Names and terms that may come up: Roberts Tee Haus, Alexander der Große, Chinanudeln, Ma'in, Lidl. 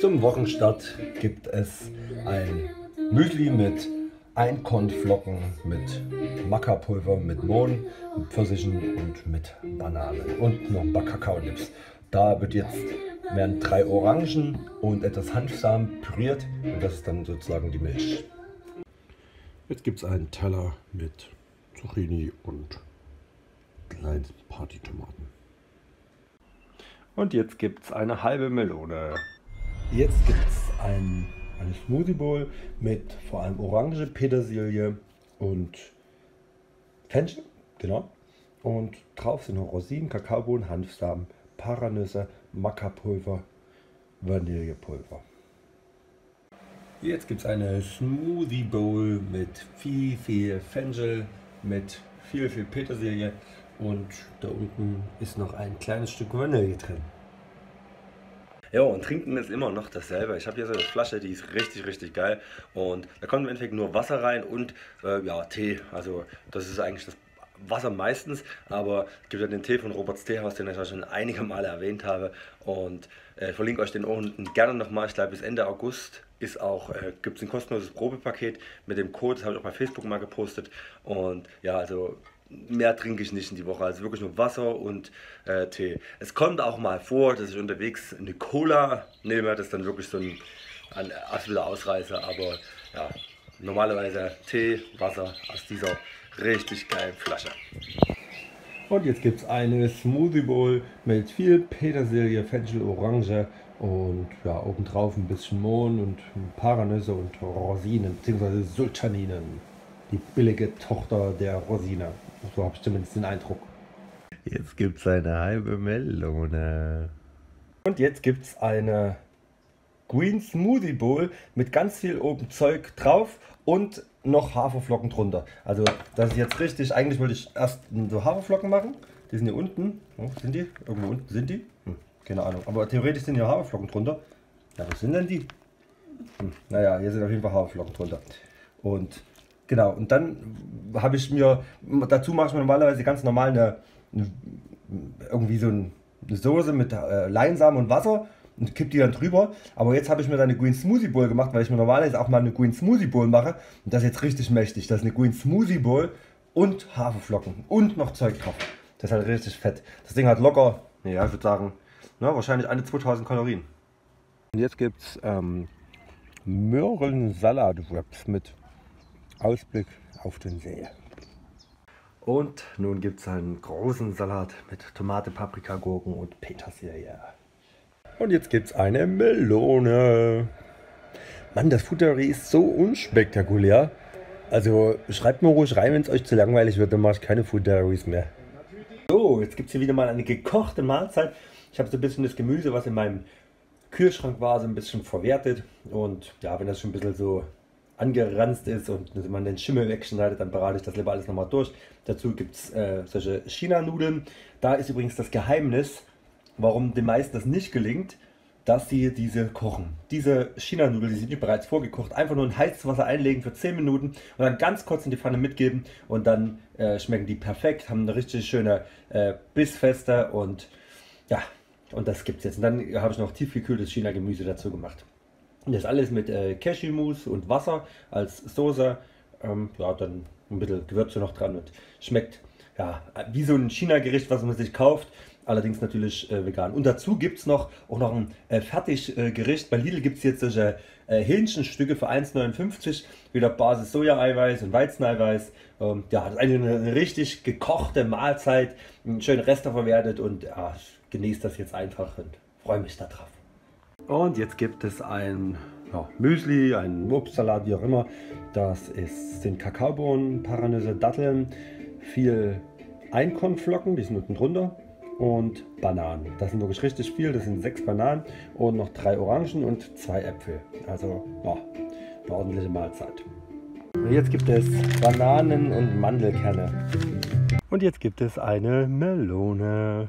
Zum Wochenstart gibt es ein Müsli mit Einkornflocken, mit Mackerpulver, mit Mohn, mit Pfirsichen und mit Bananen und noch ein paar Kakaonips. Da werden 3 Orangen und etwas Hanfsamen püriert und das ist dann sozusagen die Milch. Jetzt gibt es einen Teller mit Zucchini und kleinen Partytomaten. Und jetzt gibt es eine halbe Melone. Jetzt gibt es eine Smoothie Bowl mit vor allem Orange, Petersilie und Fenchel, genau. Und drauf sind noch Rosinen, Kakaobohnen, Hanfsamen, Paranüsse, Mackerpulver, Vanillepulver. Jetzt gibt es eine Smoothie Bowl mit viel Fenchel, mit viel Petersilie und da unten ist noch ein kleines Stück Vanille drin. Ja, und trinken ist immer noch dasselbe. Ich habe hier so eine Flasche, die ist richtig geil. Und da kommt im Endeffekt nur Wasser rein und ja, Tee. Also das ist eigentlich das Wasser meistens. Aber es gibt ja den Tee von Roberts Tee Haus, den ich ja schon einige Male erwähnt habe. Und ich verlinke euch den auch unten gerne nochmal. Ich glaube bis Ende August gibt es ein kostenloses Probepaket mit dem Code. Das habe ich auch bei Facebook mal gepostet. Und ja, also mehr trinke ich nicht in die Woche, also wirklich nur Wasser und Tee. Es kommt auch mal vor, dass ich unterwegs eine Cola nehme, das ist dann wirklich so ein absoluter Ausreißer, aber ja, normalerweise Tee, Wasser aus dieser richtig geilen Flasche. Und jetzt gibt es eine Smoothie Bowl mit viel Petersilie, Fenchel, Orange und ja, obendrauf ein bisschen Mohn und Paranüsse und Rosinen bzw. Sultaninen. Die billige Tochter der Rosine. So habe ich zumindest den Eindruck. Jetzt gibt es eine halbe Melone. Und jetzt gibt es eine Green Smoothie Bowl mit ganz viel oben Zeug drauf und noch Haferflocken drunter. Also das ist jetzt richtig. Eigentlich wollte ich erst so Haferflocken machen. Die sind hier unten. Oh, sind die? Irgendwo unten sind die? Keine Ahnung. Aber theoretisch sind hier Haferflocken drunter. Ja, was sind denn die? Naja, hier sind auf jeden Fall Haferflocken drunter. Und genau, und dann habe ich mir, dazu mache ich mir normalerweise ganz normal irgendwie so eine Soße mit Leinsamen und Wasser und kipp die dann drüber. Aber jetzt habe ich mir da eine Green Smoothie Bowl gemacht, weil ich mir normalerweise auch mal eine Green Smoothie Bowl mache. Und das ist jetzt richtig mächtig. Das ist eine Green Smoothie Bowl und Haferflocken und noch Zeug drauf. Das ist halt richtig fett. Das Ding hat locker, ja, ich würde sagen, na, wahrscheinlich eine 2000 Kalorien. Und jetzt gibt es Möhren-Salat-Wraps mit Ausblick auf den See. Und nun gibt es einen großen Salat mit Tomate, Paprika, Gurken und Petersilie. Und jetzt gibt es eine Melone. Mann, das Futterie ist so unspektakulär. Also schreibt mir ruhig rein, wenn es euch zu langweilig wird, dann mache ich keine Futteries mehr. So, jetzt gibt es hier wieder mal eine gekochte Mahlzeit. Ich habe so ein bisschen das Gemüse, was in meinem Kühlschrank war, so ein bisschen verwertet. Und ja, wenn das schon ein bisschen so angeranzt ist und wenn man den Schimmel wegschneidet, dann berate ich das lieber alles nochmal durch. Dazu gibt es solche Chinanudeln. Da ist übrigens das Geheimnis, warum den meisten das nicht gelingt, dass sie diese kochen. Diese Chinanudeln, die sind hier bereits vorgekocht. Einfach nur in heißes Wasser einlegen für 10 Minuten und dann ganz kurz in die Pfanne mitgeben und dann schmecken die perfekt, haben eine richtig schöne Bissfeste und ja, und das gibt's jetzt. Und dann habe ich noch tiefgekühltes China-Gemüse dazu gemacht. Das alles mit Cashewmus und Wasser als Soße, ja, dann ein bisschen Gewürze noch dran und schmeckt ja wie so ein China-Gericht, was man sich kauft, allerdings natürlich vegan. Und dazu gibt es auch noch ein Fertiggericht. Bei Lidl gibt es jetzt solche Hähnchenstücke für 1,59 €, wieder Basis Soja-Eiweiß und Weizeneiweiß. Ja, das ist eigentlich eine richtig gekochte Mahlzeit, einen schönen Rester verwertet und ja, ich genieße das jetzt einfach und freue mich darauf. Und jetzt gibt es ein Müsli, einen Obstsalat, wie auch immer. Das sind Kakaobohnen, Paranüsse, Datteln, viel Einkornflocken, die sind unten drunter, und Bananen. Das sind wirklich richtig viel, das sind 6 Bananen und noch 3 Orangen und 2 Äpfel. Also ja, eine ordentliche Mahlzeit. Und jetzt gibt es Bananen und Mandelkerne. Und jetzt gibt es eine Melone.